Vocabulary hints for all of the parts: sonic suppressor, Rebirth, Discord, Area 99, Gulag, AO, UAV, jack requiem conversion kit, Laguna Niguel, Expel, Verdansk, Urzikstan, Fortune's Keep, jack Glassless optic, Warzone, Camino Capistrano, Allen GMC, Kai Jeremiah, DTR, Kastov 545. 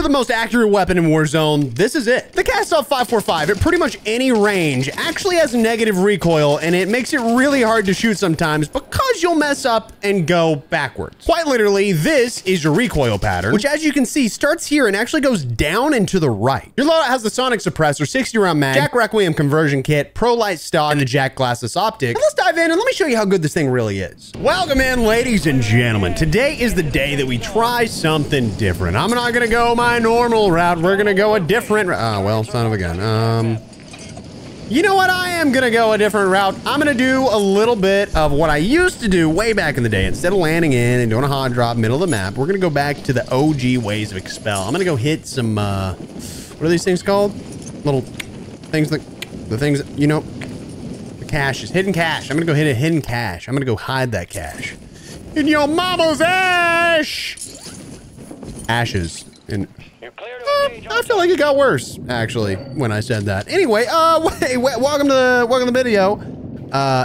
for the most accurate weapon in Warzone, this is it. The Kastov 545 at pretty much any range actually has negative recoil, and it makes it really hard to shoot sometimes because you'll mess up and go backwards. Quite literally, this is your recoil pattern, which as you can see starts here and actually goes down and to the right. Your loadout has the sonic suppressor, 60-round mag, jack requiem conversion kit, pro light stock, and the jack Glassless optic. And let's dive in and let me show you how good this thing really is. Welcome in, ladies and gentlemen. Today is the day that we try something different. I'm not gonna go my normal route. We're gonna go a different route. Oh, well, son of a gun. You know what? I am gonna go a different route. I'm gonna do a little bit of what I used to do way back in the day. Instead of landing in and doing a hot drop middle of the map, we're gonna go back to the OG ways of Expel. I'm gonna go hit some, what are these things called? Little things that, the things, you know, the caches, hidden cache. I'm gonna go hit a hidden cache. I'm gonna go hide that cache. In your mama's ash! Ashes. And I feel like it got worse, actually, when I said that. Anyway, welcome to the video.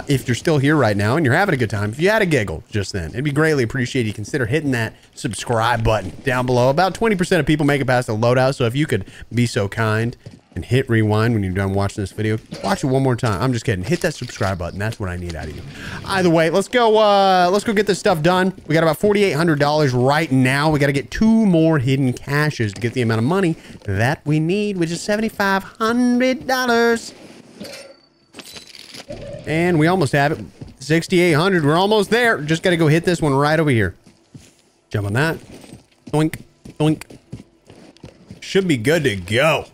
If you're still here right now and you're having a good time, if you had a giggle just then, it'd be greatly appreciated. You consider hitting that subscribe button down below. About 20% of people make it past the loadout, so if you could be so kind and hit rewind when you're done watching this video, watch it one more time. I'm just kidding. Hit that subscribe button. That's what I need out of you. Either way, let's go get this stuff done. We got about $4,800 right now. We got to get 2 more hidden caches to get the amount of money that we need, which is $7,500. And we almost have it. 6,800. We're almost there. Just got to go hit this one right over here. Jump on that. Doink. Doink. Should be good to go.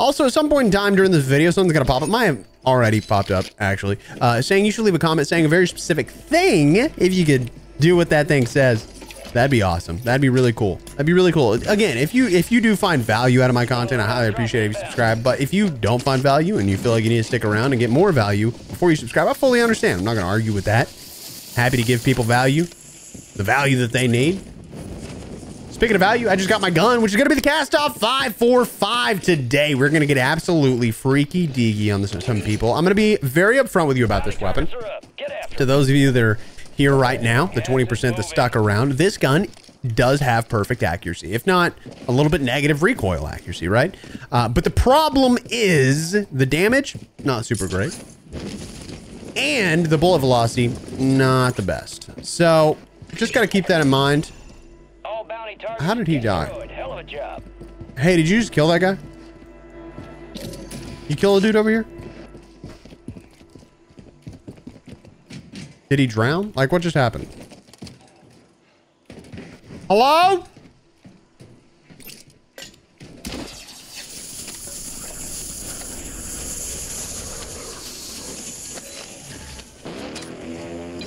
Also, at some point in time during this video, something's going to pop up. Mine already popped up, actually, saying you should leave a comment saying a very specific thing. If you could do what that thing says, that'd be awesome. That'd be really cool. That'd be really cool. Again, if you do find value out of my content, I highly appreciate it if you subscribe. But if you don't find value and you feel like you need to stick around and get more value before you subscribe, I fully understand. I'm not going to argue with that. Happy to give people value, the value that they need. Speaking of value, I just got my gun, which is going to be the Kastov 545 today. We're going to get absolutely freaky deaky on this with some people. I'm going to be very upfront with you about this weapon. To those of you that are here right now, the 20% that's stuck around, this gun does have perfect accuracy, if not a little bit negative recoil accuracy, right? But the problem is the damage, not super great. And the bullet velocity, not the best. So just got to keep that in mind. How did he die? Hey, did you just kill that guy? You kill a dude over here? Did he drown? Like, what just happened? Hello?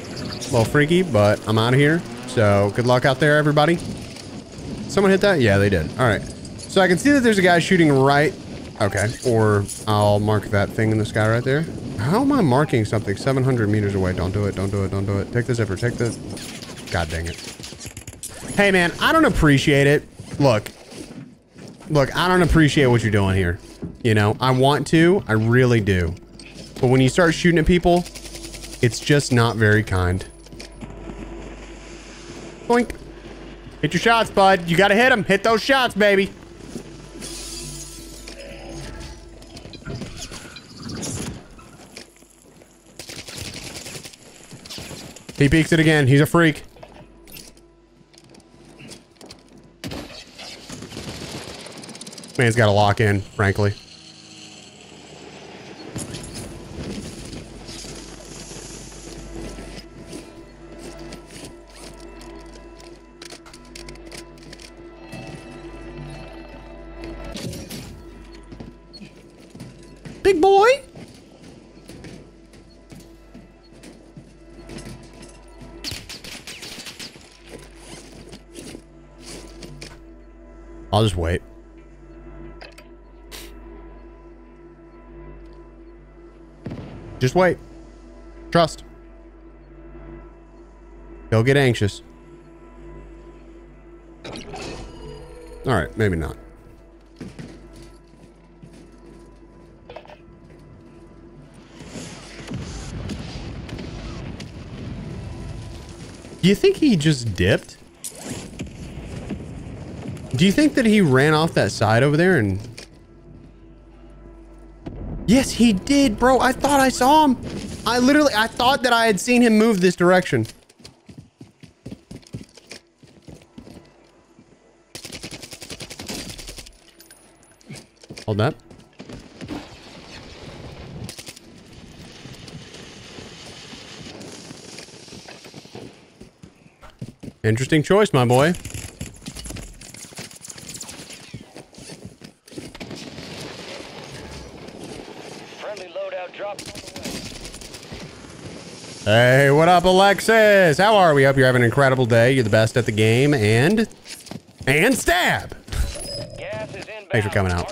A little freaky, but I'm out of here. So good luck out there, everybody. Someone hit that? Yeah, they did. All right. So I can see that there's a guy shooting right. Okay. Or I'll mark that thing in the sky right there. How am I marking something 700 meters away? Don't do it. Don't do it. Don't do it. Take the zipper. Take the... God dang it. Hey, man, I don't appreciate it. Look, I don't appreciate what you're doing here. You know, I want to. I really do. But when you start shooting at people, it's just not very kind. Boink. Hit your shots, bud. You gotta hit them. Hit those shots, baby. He peeks it again. He's a freak. Man's gotta lock in, frankly. I'll just wait. Just wait. Trust. Don't get anxious. All right, maybe not. Do you think he just dipped? Do you think that he ran off that side over there and... Yes, he did, bro. I thought I saw him. I thought that I had seen him move this direction. Hold that. Interesting choice, my boy. Friendly loadout drop on the way. Hey, what up, Alexis? How are we? Hope you're having an incredible day. You're the best at the game. And stab. Thanks for coming out.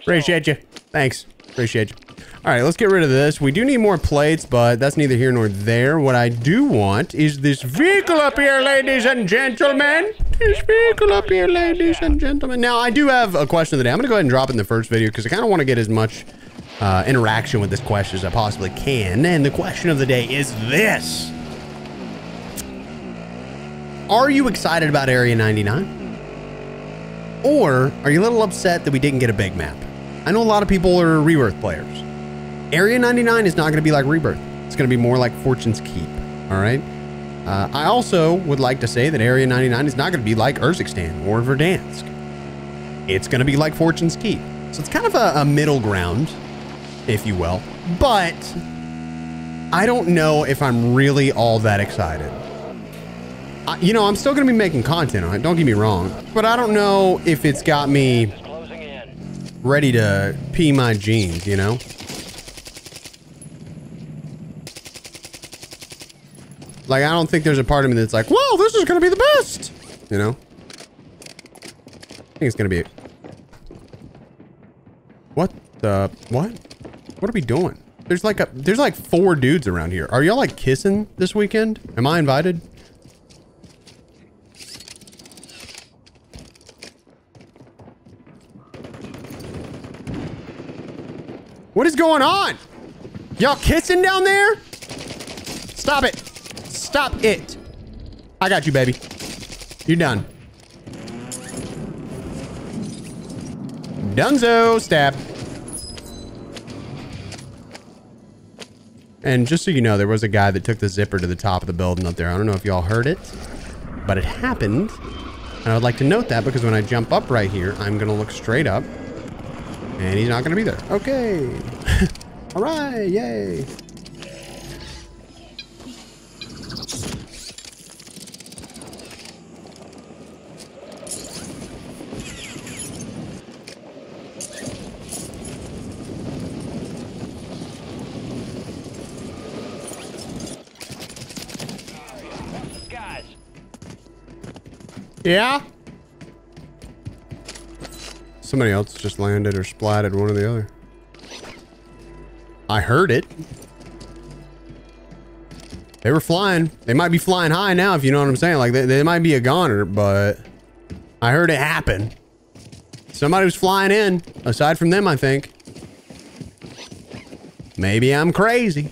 Appreciate you. Thanks. Appreciate you. All right, let's get rid of this. We do need more plates, but that's neither here nor there. What I do want is this vehicle up here, ladies and gentlemen. This vehicle up here, ladies and gentlemen. Now, I do have a question of the day. I'm going to go ahead and drop it in the first video because I kind of want to get as much interaction with this question as I possibly can. And the question of the day is this. Are you excited about Area 99? Or are you a little upset that we didn't get a big map? I know a lot of people are Rebirth players. Area 99 is not going to be like Rebirth. It's going to be more like Fortune's Keep. All right. I also would like to say that Area 99 is not going to be like Urzikstan or Verdansk. It's going to be like Fortune's Keep. So it's kind of a middle ground, if you will. But I don't know if I'm really all that excited. You know, I'm still going to be making content on it, don't get me wrong, but I don't know if it's got me ready to pee my jeans, you know? Like, I don't think there's a part of me that's like, whoa, this is going to be the best, you know? I think it's going to be... What the... What? What are we doing? There's like four dudes around here. Are y'all like kissing this weekend? Am I invited? What is going on? Y'all kissing down there? Stop it. Stop it. I got you, baby. You're done. Dunzo, stab. And just so you know, there was a guy that took the zipper to the top of the building up there. I don't know if y'all heard it, but it happened. And I would like to note that because when I jump up right here, I'm going to look straight up. And he's not going to be there. Okay. All right. Yay. Yeah. Somebody else just landed or splatted, one or the other. I heard it. They were flying. They might be flying high now, if you know what I'm saying. Like, they might be a goner, but I heard it happen. Somebody was flying in, aside from them, I think. Maybe I'm crazy.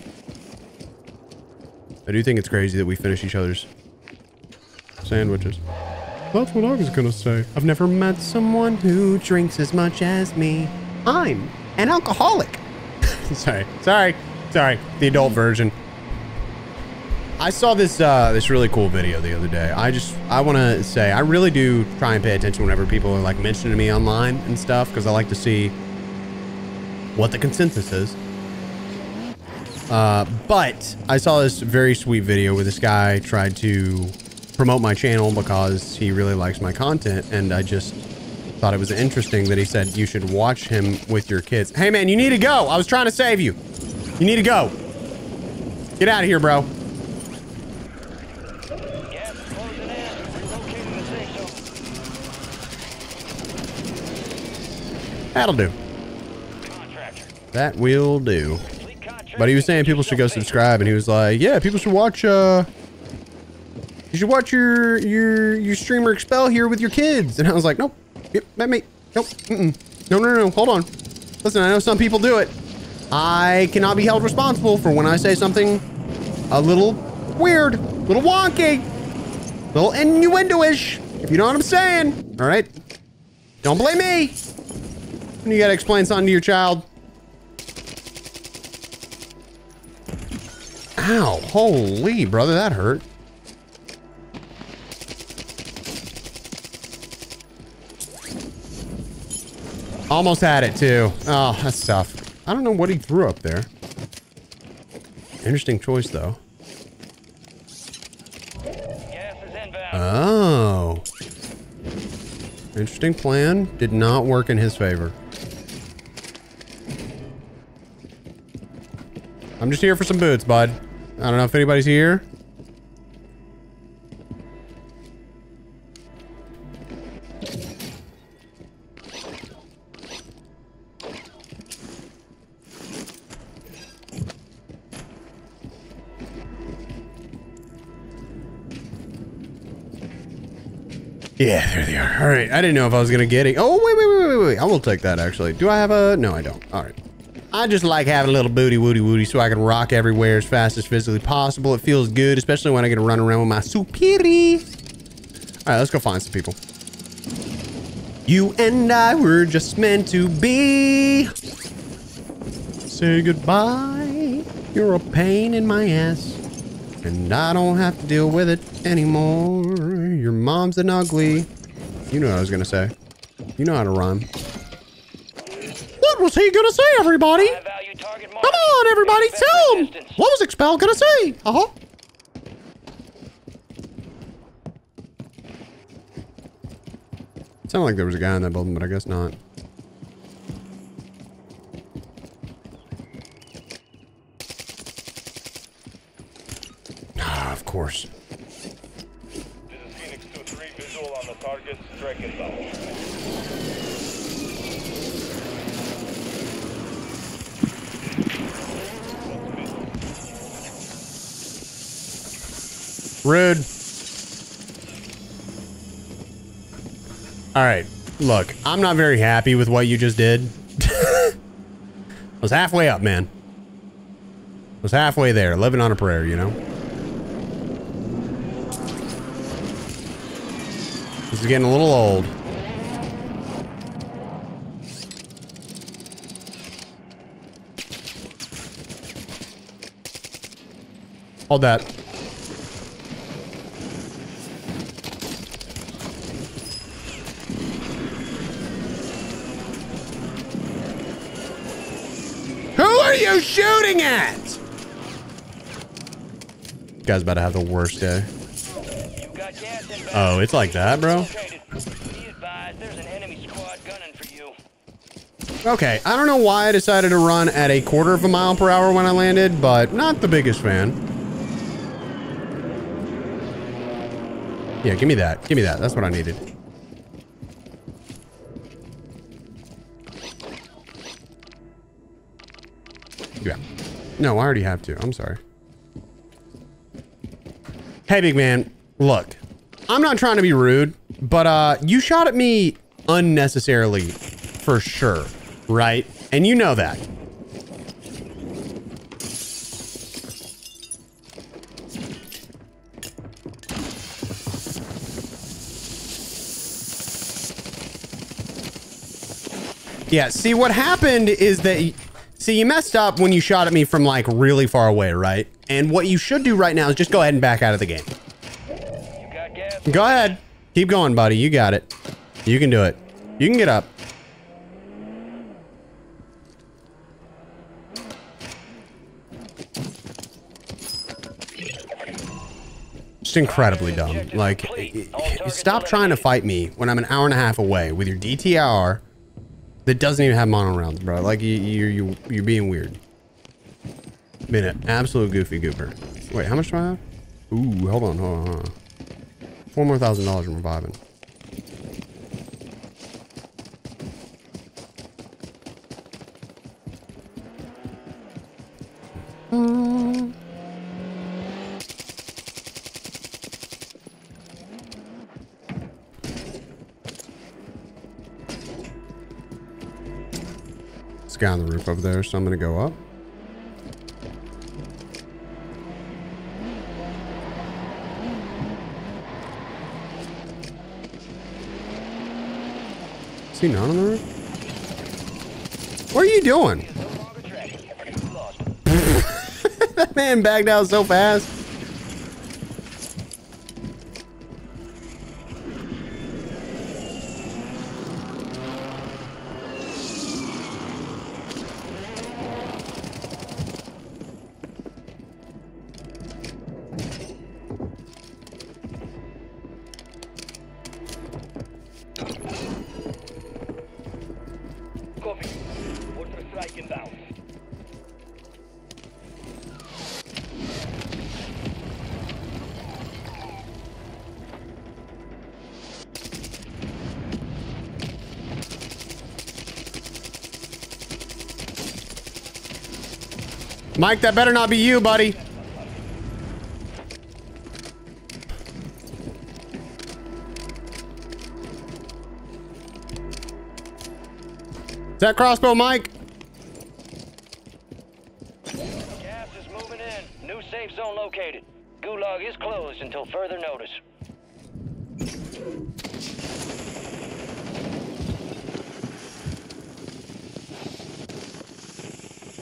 I do think it's crazy that we finish each other's sandwiches. That's what I was gonna say. I've never met someone who drinks as much as me. I'm an alcoholic. Sorry. The adult version. I saw this this really cool video the other day. I want to say I really do try and pay attention whenever people are like mentioning me online and stuff because I like to see what the consensus is. But I saw this very sweet video where this guy tried to promote my channel because he really likes my content, and I just thought it was interesting that he said you should watch him with your kids. Hey man, you need to go. I was trying to save you. You need to go. Get out of here, bro. Gas is closing in. Relocating the safe zone. That'll do. Contractor. That will do. But he was saying people should go subscribe, and he was like, yeah, people should watch you should watch your streamer Expel here with your kids. And I was like, nope. Yep, that me. Nope. Mm-mm. No. Hold on. Listen, I know some people do it. I cannot be held responsible for when I say something a little weird, a little wonky, a little innuendo-ish, if you know what I'm saying. All right. Don't blame me when you gotta explain something to your child. Ow, holy brother, that hurt. Almost had it too. Oh, that's tough. I don't know what he threw up there. Interesting choice though. Oh. Interesting plan. Did not work in his favor. I'm just here for some boots, bud. I don't know if anybody's here. Yeah, there they are. All right, I didn't know if I was gonna get it. Oh, wait. I will take that, actually. Do I have a... No, I don't. All right. I just like having a little booty woody so I can rock everywhere as fast as physically possible. It feels good, especially when I get to run around with my supiri. All right, let's go find some people. You and I were just meant to be. Say goodbye. You're a pain in my ass. And I don't have to deal with it anymore. Your mom's an ugly. You know what I was gonna say. You know how to rhyme. What was he gonna say, everybody? Come on, everybody, tell him! What was Expel gonna say? Uh-huh. It sounded like there was a guy in that building, but I guess not. Ah, of course. Phoenix 2-3 visual on the target, strike inbound. Rude. All right, look, I'm not very happy with what you just did. I was halfway up, man. I was halfway there, living on a prayer, you know? This is getting a little old. Hold that. Who are you shooting at? This guy's about to have the worst day. Oh, it's like that, bro? Okay, I don't know why I decided to run at 1/4 mile per hour when I landed, but not the biggest fan. Yeah, give me that. Give me that. That's what I needed. Yeah. No, I already have two. I'm sorry. Hey, big man. Look. I'm not trying to be rude, but you shot at me unnecessarily for sure, right? And you know that. Yeah, see what happened is that, see, you messed up when you shot at me from like really far away, right? And what you should do right now is just go ahead and back out of the game. Go ahead. Keep going, buddy. You got it. You can do it. You can get up. It's incredibly dumb. Like, stop trying to fight me when I'm 1.5 hours away with your DTR that doesn't even have mono rounds, bro. Like, you're being weird. Been an absolute goofy goober. Wait, how much do I have? Ooh, hold on. $4 more thousand in reviving. It's guy on the roof over there, so I'm gonna go up. he not on the roof? What are you doing? That man bagged out so fast. Mike, that better not be you, buddy. Is that crossbow, Mike? Gas is moving in. New safe zone located. Gulag is closed until further notice.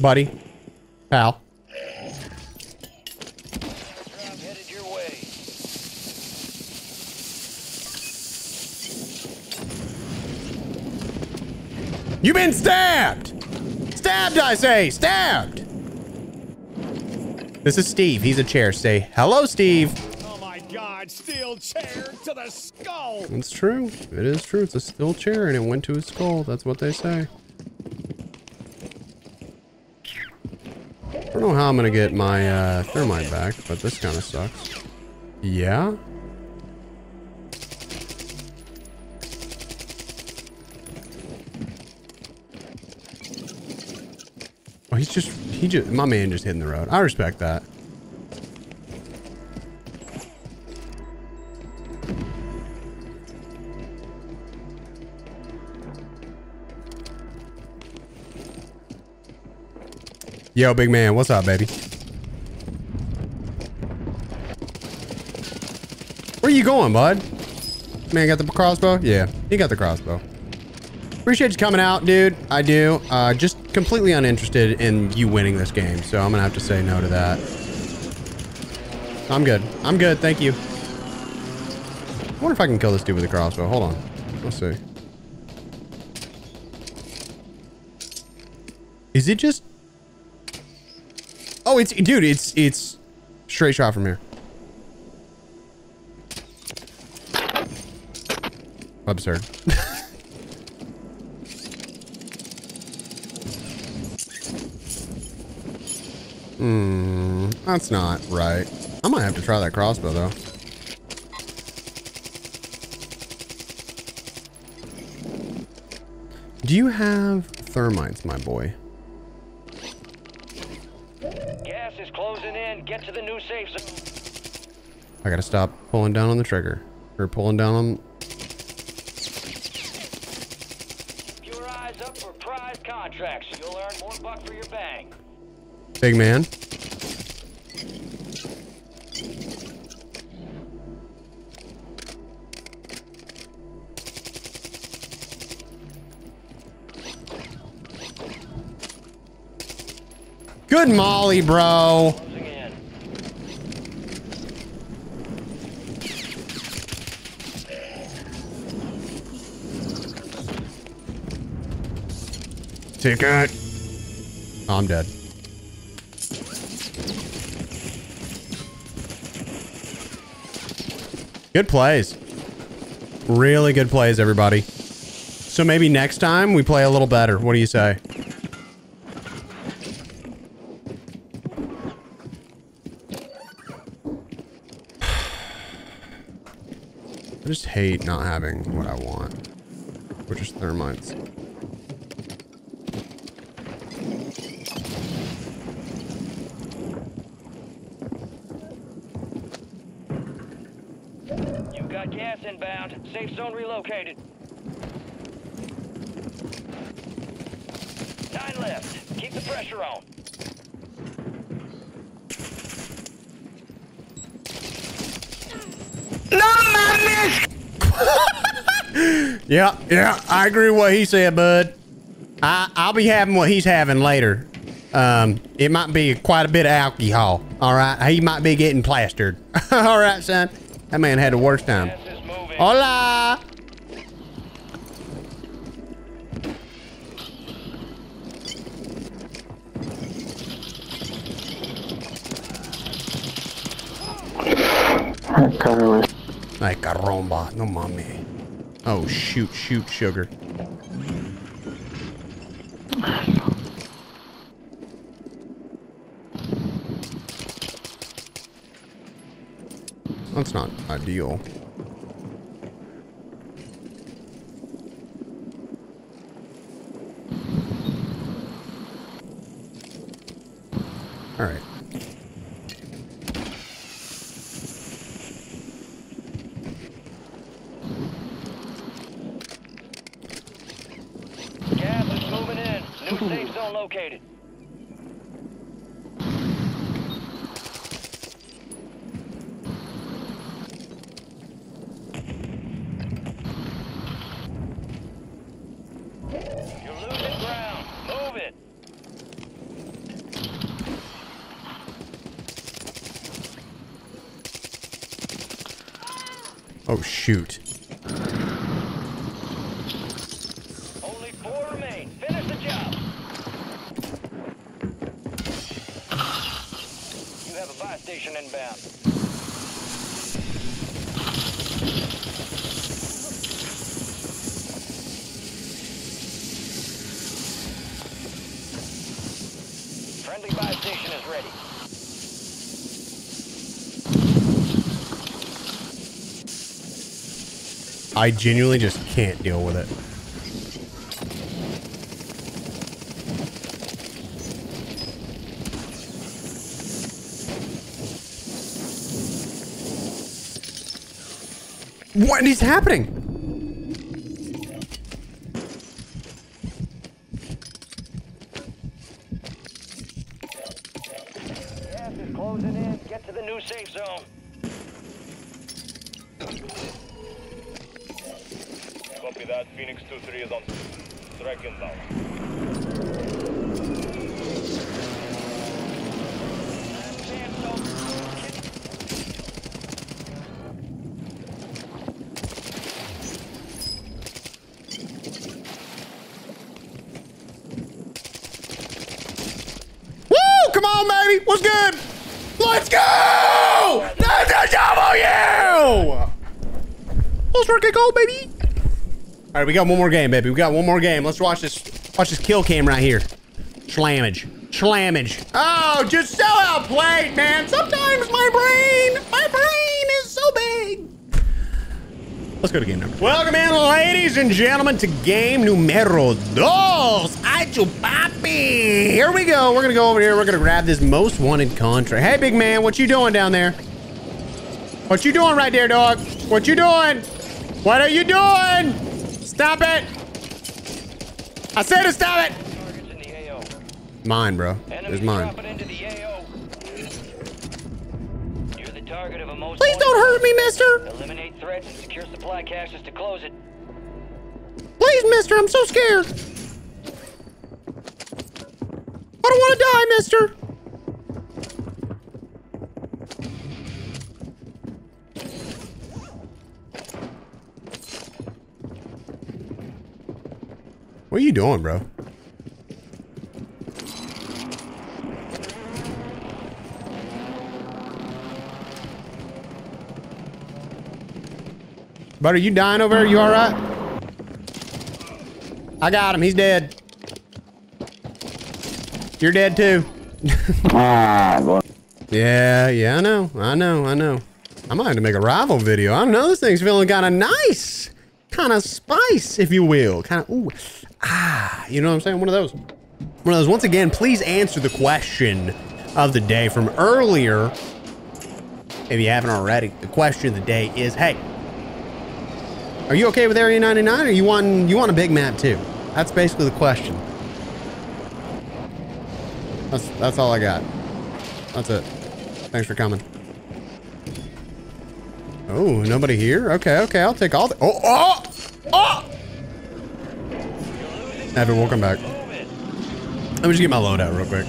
Buddy. Pal. Headed your way. You've been stabbed! Stabbed, I say! Stabbed! This is Steve. He's a chair. Say, hello, Steve. Oh my God, steel chair to the skull! It's true. It is true. It's a steel chair and it went to his skull. That's what they say. I don't know how I'm gonna get my thermite back, but this kind of sucks. Yeah? Oh, my man just hitting the road. I respect that. Yo, big man, what's up, baby? Where you going, bud? Man, got the crossbow? Yeah, he got the crossbow. Appreciate you coming out, dude. I do. Just completely uninterested in you winning this game, so I'm gonna have to say no to that. I'm good. I'm good, thank you. I wonder if I can kill this dude with a crossbow. Hold on. Let's see. Is it just... Oh, it's, dude, it's straight shot from here. Absurd. That's not right. I might have to try that crossbow though. Do you have thermites, my boy? Get to the new safe zone. I gotta stop pulling down on the trigger. Or pulling down on... Keep your eyes up for prize contracts. You'll earn more buck for your bang. Big man. Good molly, bro. Ticket. Oh, I'm dead. Good plays. Really good plays, everybody. So maybe next time we play a little better. What do you say? I just hate not having what I want, which is thermites. Safe zone relocated. 9 left. Keep the pressure on. No, Yeah, yeah, I agree with what he said, bud. I'll be having what he's having later. It might be quite a bit of alcohol. All right, he might be getting plastered. All right, son. That man had the worst time. Hola. Ay, caramba, no mames. Oh, shoot, shoot, sugar. That's not ideal. All right. Located. You're losing ground. Move it. Oh, shoot. I genuinely just can't deal with it. What is happening? Gas is closing in. Get to the new safe zone. Copy that. Phoenix 2-3 is on. Strike him down. Woo! Come on, baby! What's good? Let's go! That's a W! Let's work it, go, baby! All right, we got one more game, baby. We got one more game. Let's watch this kill cam right here. Slammage, slammage. Oh, just so outplayed, man. Sometimes my brain is so big. Let's go to game number two. Welcome in, ladies and gentlemen, to game numero dos. Ay, chupapi. Here we go. We're gonna go over here. We're gonna grab this most wanted contract. Hey, big man, what you doing down there? What you doing right there, dog? What you doing? What are you doing? Stop it! I said to stop it! Mine, bro. It's mine. Please don't hurt me, mister! Eliminate threats and secure supply caches to close it. Please, mister, I'm so scared. I don't want to die, mister. What are you doing, bro? Bud, are you dying over there? You all right? I got him. He's dead. You're dead too. Yeah, yeah, I know. I know. I know. I might have to make a rival video. I don't know. This thing's feeling kind of nice. Kind of spice, if you will. Kind of, ooh. Ah, you know what I'm saying? One of those. Once again, please answer the question of the day from earlier. If you haven't already, the question of the day is, hey, are you okay with Area 99 or you want a big map too? That's basically the question. That's all I got. That's it. Thanks for coming. Oh, nobody here? Okay, okay, I'll take all the, oh, oh, oh! Evan, welcome back. Let me just get my load out real quick.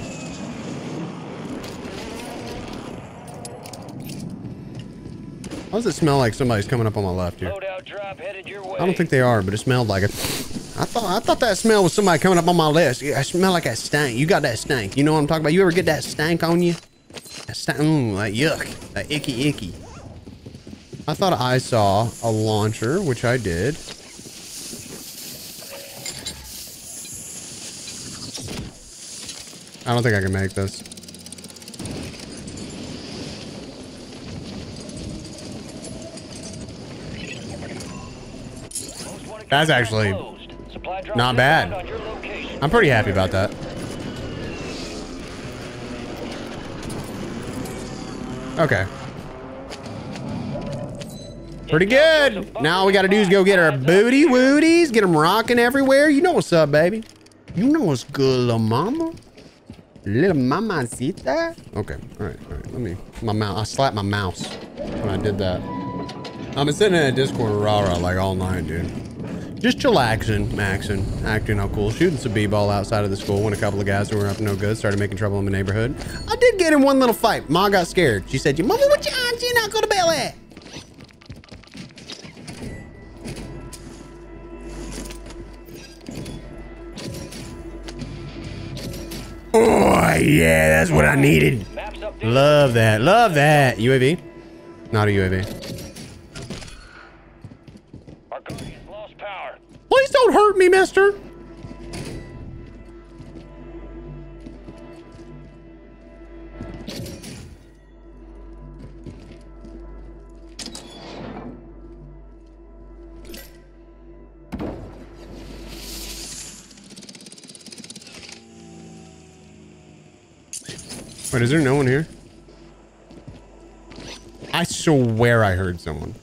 How does it smell like somebody's coming up on my left here? I don't think they are, but it smelled like it. I thought that smell was somebody coming up on my left. Yeah, I smell like that stank. You got that stank. You know what I'm talking about? You ever get that stank on you? That stank, that yuck, that icky, icky. I thought I saw a launcher, which I did. I don't think I can make this. That's actually not bad. I'm pretty happy about that. Okay. Pretty good. Now all we gotta do is go get our booty wooties, get them rocking everywhere. You know what's up, baby. You know what's good, little mama. Little mamacita. Okay, all right. Let me, my mouse, I slapped my mouse when I did that. I've been sitting in a Discord rah-rah like all night, dude. Just chillaxing, maxing, acting all cool, shooting some b-ball outside of the school when a couple of guys who were up no good started making trouble in the neighborhood. I did get in one little fight. Ma got scared. She said, "Your mama, what your auntie not go to bail at?" Oh, yeah, that's what I needed. Love that, love that. UAV? Not a UAV. Please don't hurt me, mister. Wait, is there no one here? I swear I heard someone.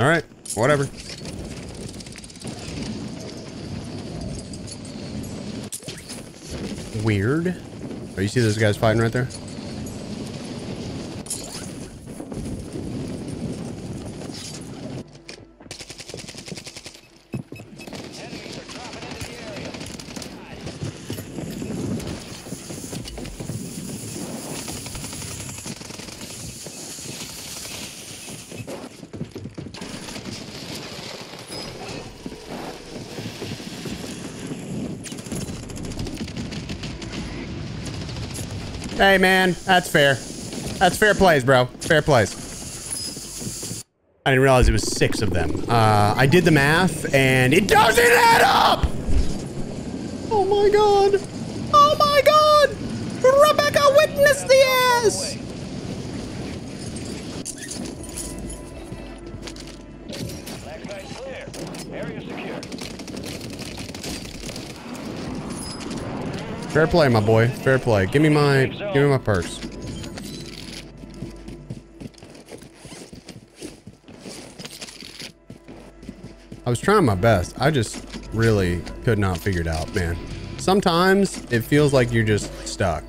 All right, whatever. Weird. Oh, you see those guys fighting right there? Hey, man, that's fair. That's fair plays, bro. Fair plays. I didn't realize it was 6 of them. I did the math, and it doesn't add up! Oh, my God. Oh, my God! Rebecca witnessed the ass! Fair play, my boy. Fair play. Give me my purse. I was trying my best. I just really could not figure it out, man. Sometimes it feels like you're just stuck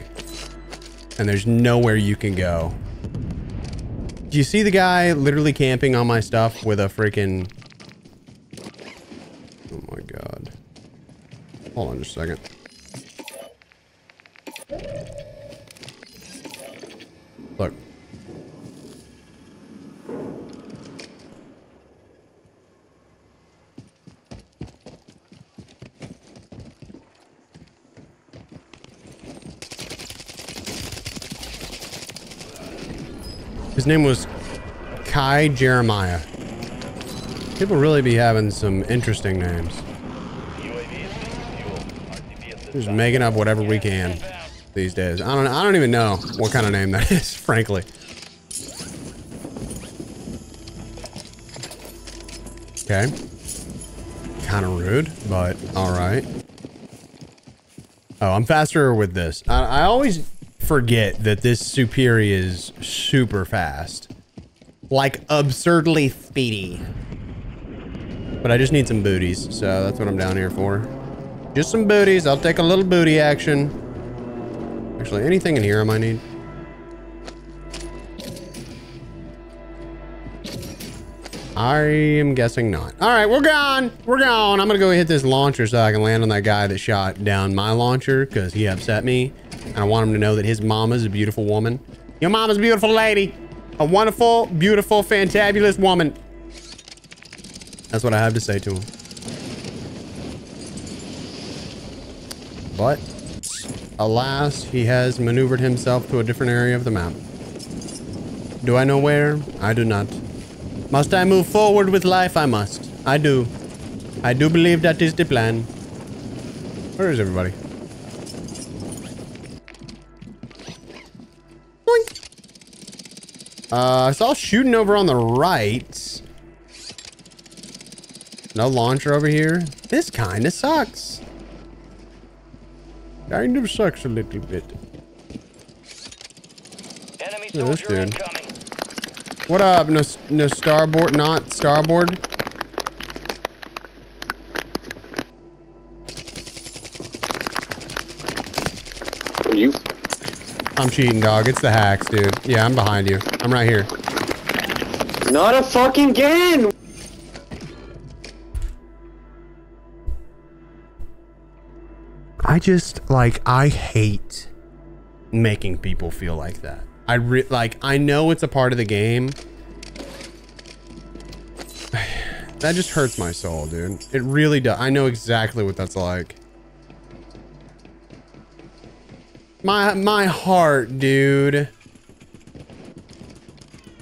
and there's nowhere you can go. Do you see the guy literally camping on my stuff with a freaking... Oh my God. Hold on just a second. Look. His name was Kai Jeremiah. People really be having some interesting names. Just making up whatever we can these days. I don't even know what kind of name that is, frankly. Okay. Kind of rude, but all right. Oh, I'm faster with this. I always forget that this Superior is super fast. Like absurdly speedy. But I just need some booties, so that's what I'm down here for. Just some booties. I'll take a little booty action. Actually, anything in here I might need. I am guessing not. All right, we're gone. We're gone. I'm going to go hit this launcher so I can land on that guy that shot down my launcher because he upset me. And I want him to know that his mama's a beautiful woman. Your mama's a beautiful lady. A wonderful, beautiful, fantabulous woman. That's what I have to say to him. But alas, he has maneuvered himself to a different area of the map. Do I know where? I do not. Must I move forward with life? I must. I do. I do believe that is the plan. Where is everybody? Boink. I saw shooting over on the right. No launcher over here. This kind of sucks. Kind of sucks a little bit. Enemy soldier incoming. What up? No starboard, not starboard. You? I'm cheating, dog. It's the hacks, dude. Yeah, I'm behind you. I'm right here. Not a fucking game. I just, like, I hate making people feel like that. I know it's a part of the game. That just hurts my soul, dude. It really does. I know exactly what that's like. My heart, dude.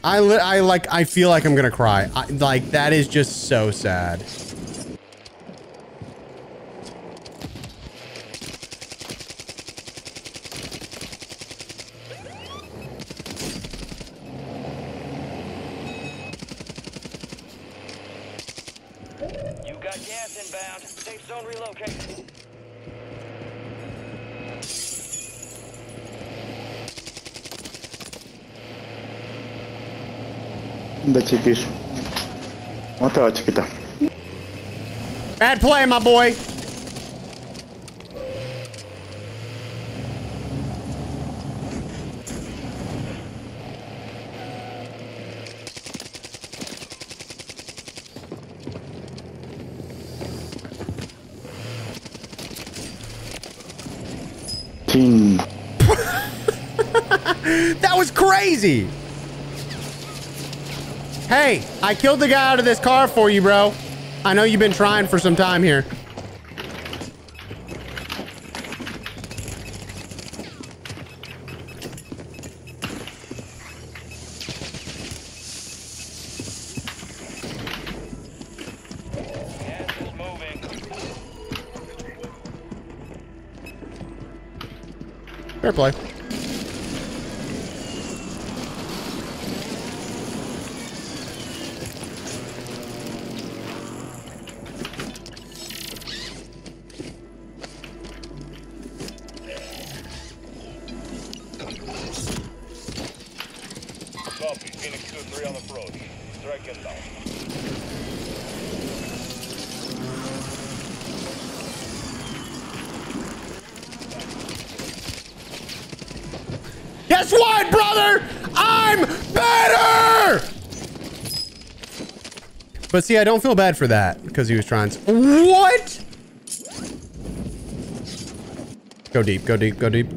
I feel like I'm gonna cry. Like, that is just so sad. Bad play, my boy. That was crazy. Hey, I killed the guy out of this car for you, bro. I know you've been trying for some time here. Gas is moving. Fair play. Phoenix 2-3 on approach. Strike it down. Guess what, brother? I'm better! But see, I don't feel bad for that because he was trying to. What? Go deep, go deep, go deep.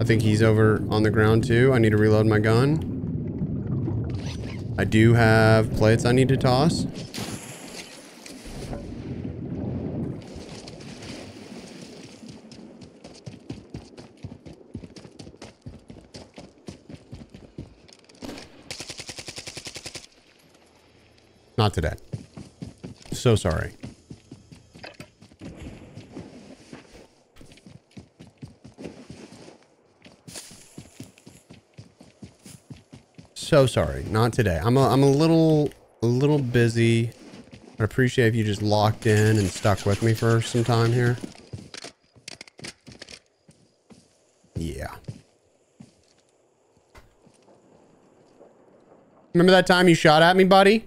I think he's over on the ground too. I need to reload my gun. I do have plates I need to toss. Not today. So sorry. So sorry, not today. I'm a little busy. I'd appreciate if you just locked in and stuck with me for some time here. Yeah. Remember that time you shot at me, buddy?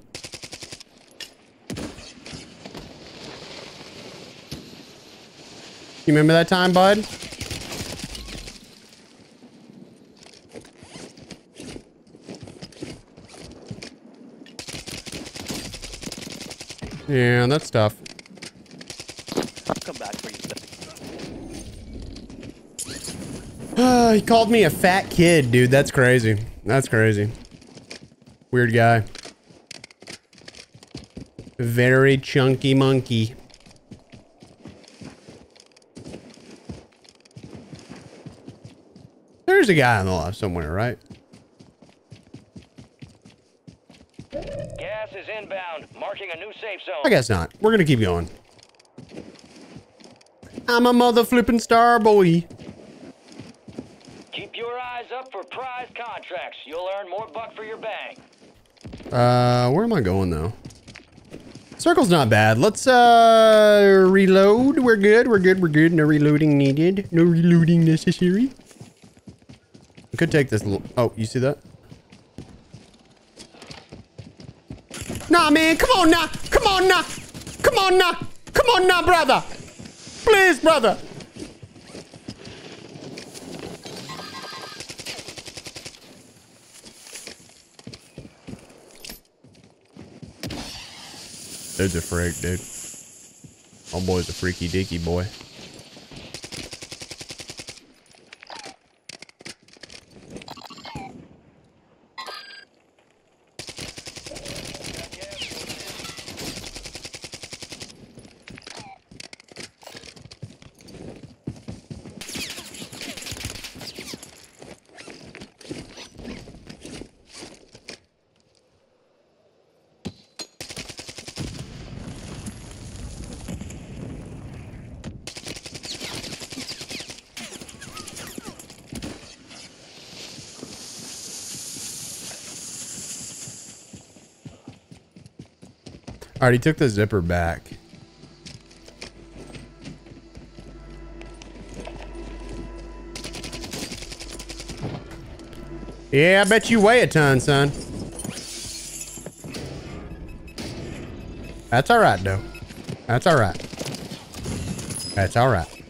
You remember that time, bud? Yeah, that's tough. I'll come back for you. He called me a fat kid, dude. That's crazy. That's crazy. Weird guy. Very chunky monkey. There's a guy on the left somewhere, right? Gas is inbound, marking a new safe zone. I guess not. We're gonna keep going. I'm a mother flippin' star boy. Keep your eyes up for prize contracts. You'll earn more buck for your bang. Where am I going though? Circle's not bad. Let's reload. We're good. We're good. We're good. No reloading needed. No reloading necessary. I could take this little... Oh, you see that? Nah, man. Come on, nah. Come on, nah. Come on, nah. Come on, nah, brother. Please, brother. Dude's a freak, dude. Oh, boy's a freaky dicky boy. All right, he took the zipper back. Yeah, I bet you weigh a ton, son. That's all right, though. That's all right. That's all right.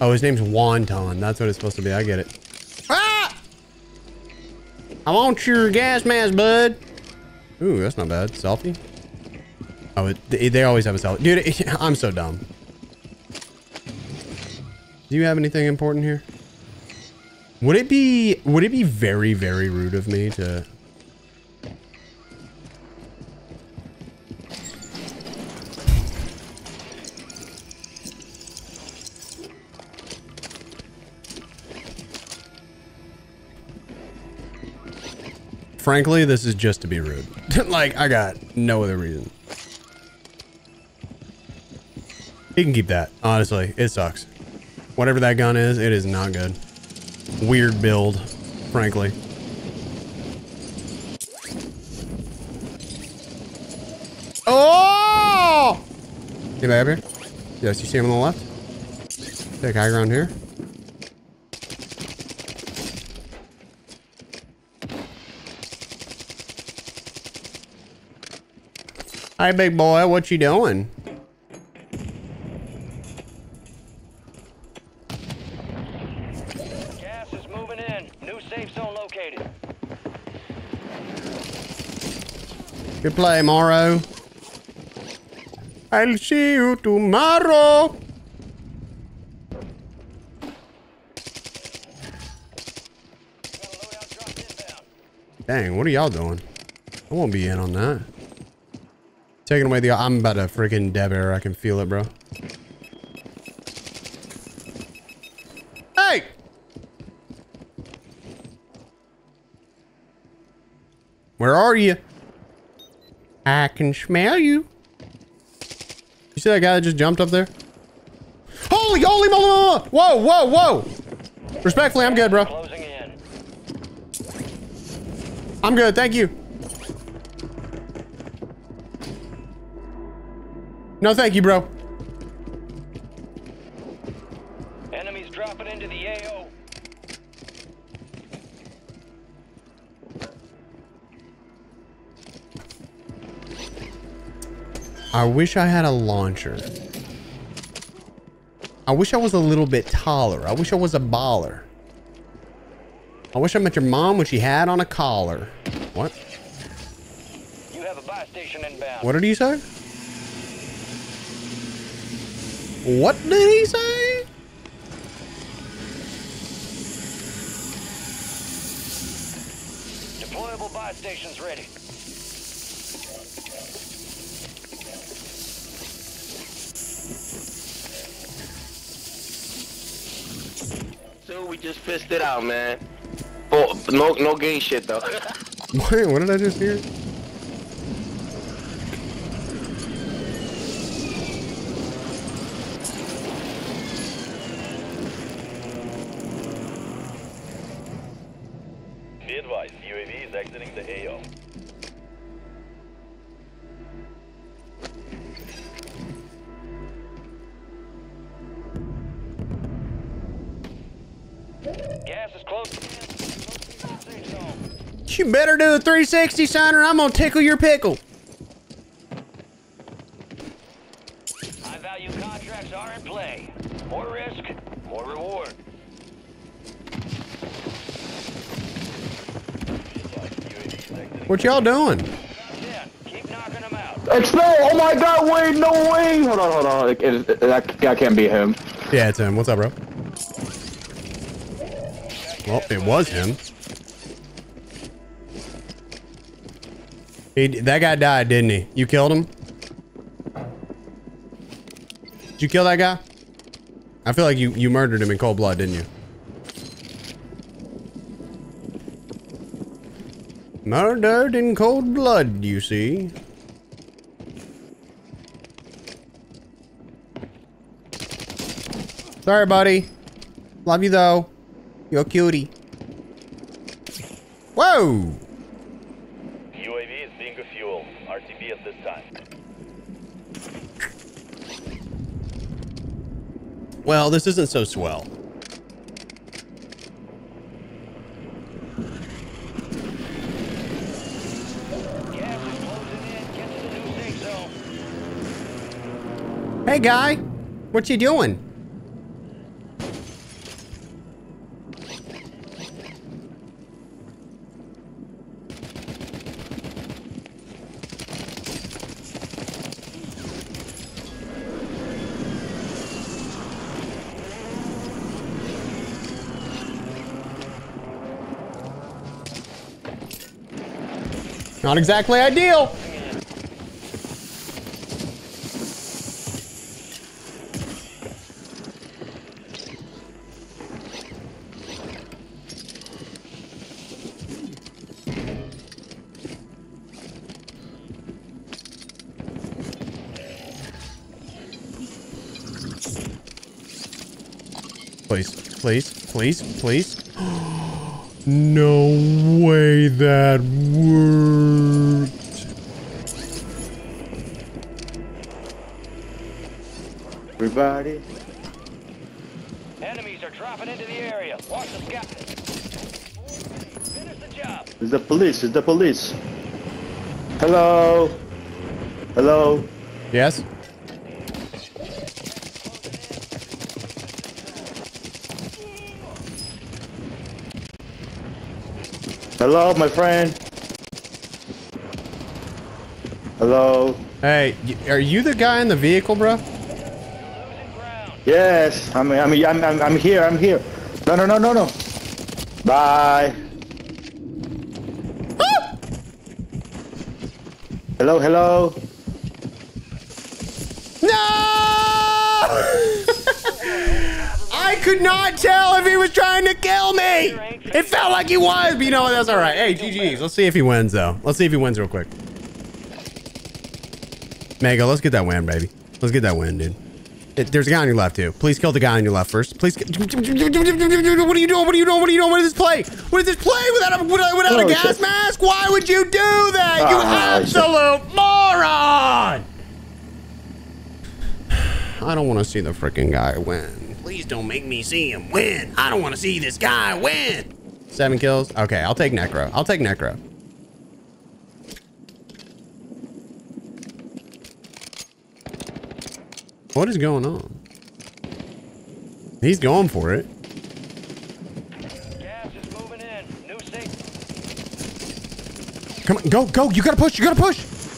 Oh, his name's Wonton. That's what it's supposed to be. I get it. Ah! I want your gas mask, bud. Ooh, that's not bad. Selfie? Oh, they always have a selfie. Dude, I'm so dumb. Do you have anything important here? Would it be very, very rude of me to... Frankly, this is just to be rude. Like, I got no other reason. He can keep that. Honestly, it sucks. Whatever that gun is, it is not good. Weird build, frankly. Oh! Get back up here. Yes, you see him on the left? Take high ground here. Hey, big boy, what you doing? Gas is moving in. New safe zone located. Good play, Morrow. I'll see you tomorrow. Dang, what are y'all doing? I won't be in on that. Taking away the... I'm about to freaking deb air. I can feel it, bro. Hey! Where are you? I can smell you. You see that guy that just jumped up there? Holy, holy, moly! Whoa, whoa, whoa! Respectfully, I'm good, bro. I'm good, thank you. No, thank you, bro. Enemies dropping into the AO. I wish I had a launcher. I wish I was a little bit taller. I wish I was a baller. I wish I met your mom when she had on a collar. What? You have a buy station inbound. What did he say? What did he say? Deployable buy stations ready. So we just pissed it out, man. Oh, no gay shit though. Wait, what did I just hear? Be advised, UAV is exiting the AO. Gas is close. You better do a 360, son, or I'm gonna tickle your pickle. High value contracts are in play. More risk, more reward. What y'all doing? Keep knocking them out. Expel! Oh my God, Wayne! No way! Hold on, hold on. That can't be him. Yeah, it's him. What's up, bro? Well, it was him. That guy died, didn't he? You killed him? Did you kill that guy? I feel like you murdered him in cold blood, didn't you? Murdered in cold blood, you see. Sorry, buddy. Love you, though. You're cutie. Whoa! UAV is being a fuel. RTB at this time. Well, this isn't so swell. Gas is closing in. Get to the new safe zone. Hey, guy. What you doing? Not exactly ideal. Please, please, please, please. No way that worked. Everybody. Enemies are dropping into the area. Watch them, Captain. Finish the job. It's the police. It's the police. Hello. Hello. Yes. Hello, my friend. Hello. Hey, are you the guy in the vehicle, bro? Yes, I'm here. I'm here. No, no, no, no, no. Bye. Ah! Hello, hello. No! I could not tell if he was trying to kill me. It felt like he was, but you know what? That's all right. Hey, GG's. Let's see if he wins, though. Let's see if he wins real quick. Mega, let's get that win, baby. Let's get that win, dude. There's a guy on your left, too. Please kill the guy on your left first. Please. What are you doing? What are you doing? What are you doing? What is this play? What is this play without a gas mask? Why would you do that? You absolute moron! I don't want to see the freaking guy win. Please don't make me see him win. I don't want to see this guy win. 7 kills. Okay, I'll take Necro. I'll take Necro. What is going on? He's going for it. Gas is moving in. New safe. Come on, go, go. You gotta push, you gotta push.